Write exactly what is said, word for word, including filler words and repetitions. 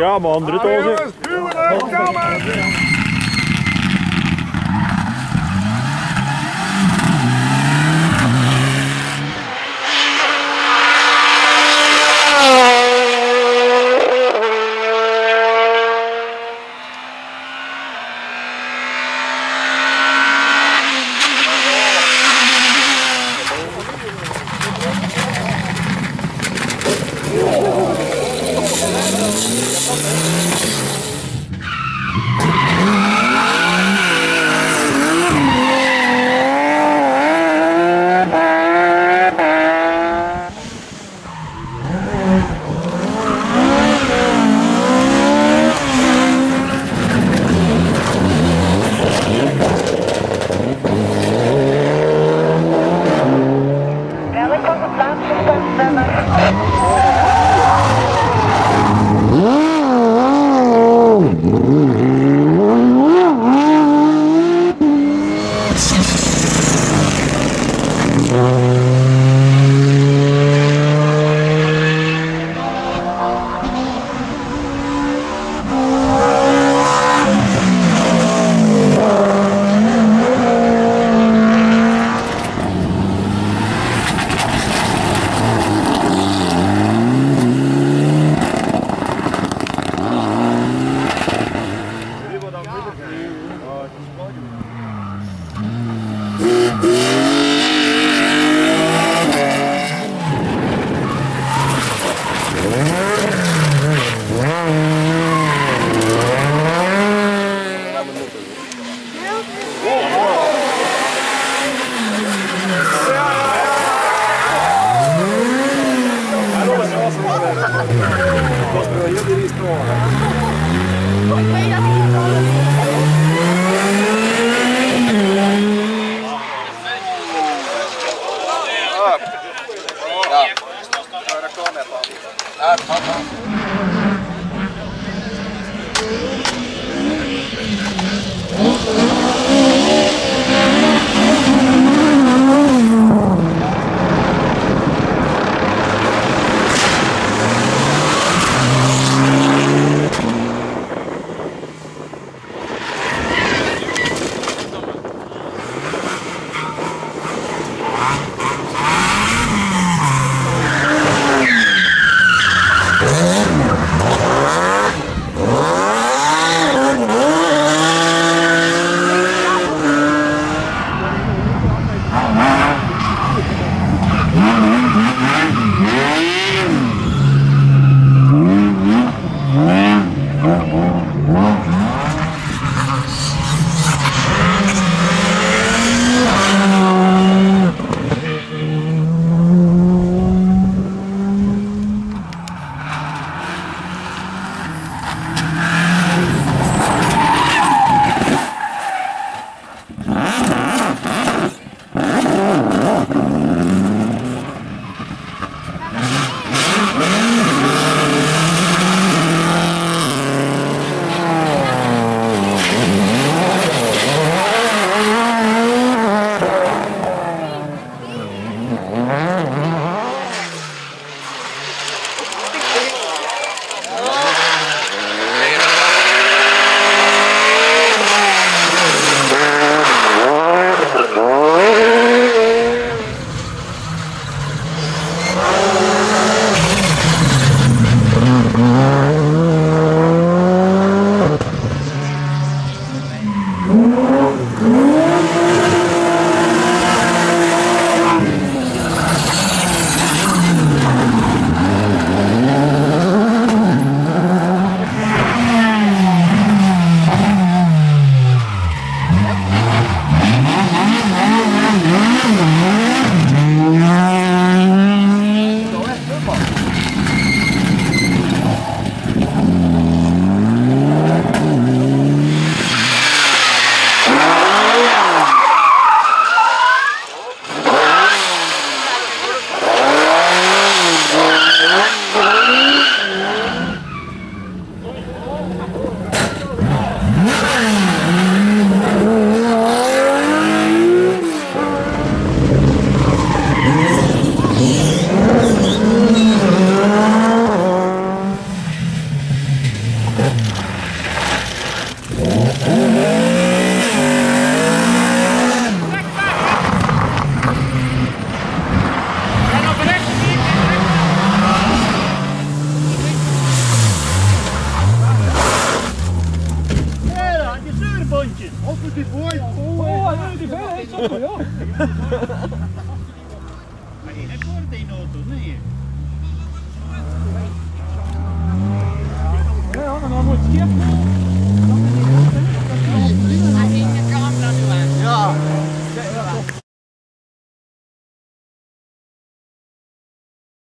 Ja, maar andere toren. Welkom op plaats van Zwemmer. Ja. Ja. Ja.